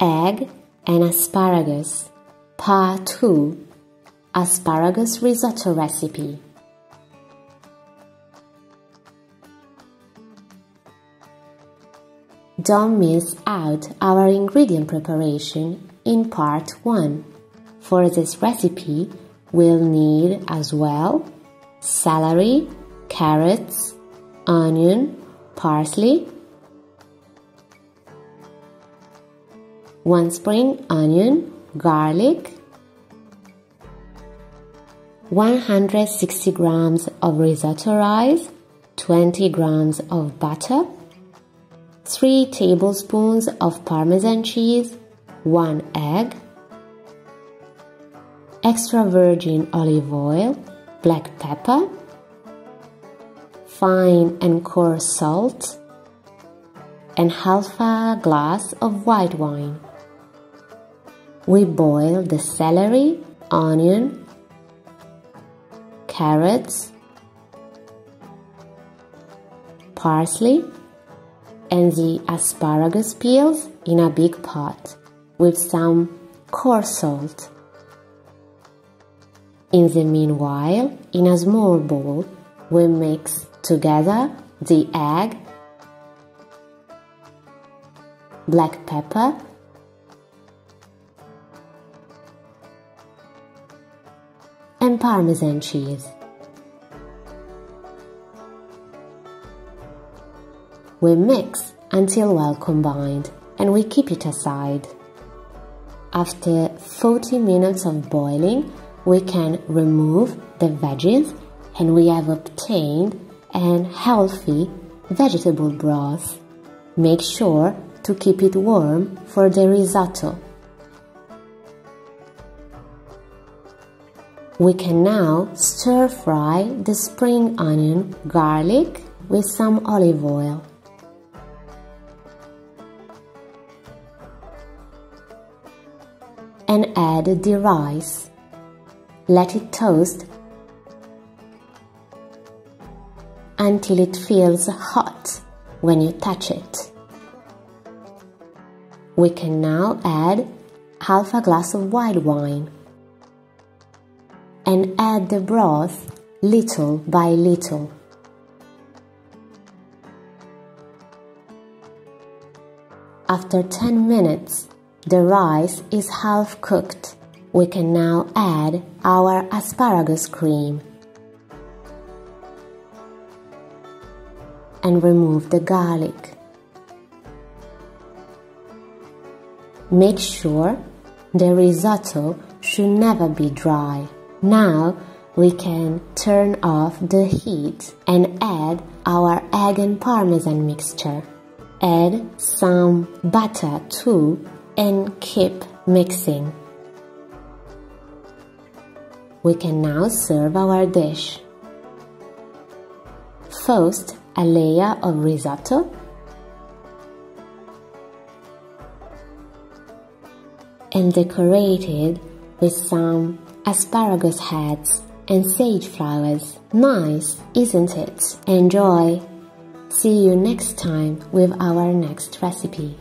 egg and asparagus. Part 2. Asparagus risotto recipe. Don't miss out our ingredient preparation in part 1. For this recipe, we'll need as well celery, carrots, onion, parsley, 1 spring onion, garlic, 160 grams of risotto rice, 20 grams of butter, 3 tablespoons of Parmesan cheese, 1 egg, extra virgin olive oil, black pepper, fine and coarse salt, and half a glass of white wine. We boil the celery, onion, carrots, parsley, and the asparagus peels in a big pot with some coarse salt. In the meanwhile, in a small bowl, we mix together the egg, black pepper, and Parmesan cheese. We mix until well combined and we keep it aside. After 40 minutes of boiling, we can remove the veggies and we have obtained an healthy vegetable broth. Make sure to keep it warm for the risotto. We can now stir fry the spring onion, garlic with some olive oil. And add the rice. Let it toast until it feels hot when you touch it. We can now add half a glass of white wine and add the broth little by little. After 10 minutes, the rice is half cooked. We can now add our asparagus cream and remove the garlic. Make sure the risotto should never be dry. Now we can turn off the heat and add our egg and Parmesan mixture. Add some butter too and keep mixing. We can now serve our dish. First, a layer of risotto and decorated with some asparagus heads and sage flowers. Nice, isn't it? Enjoy! See you next time with our next recipe.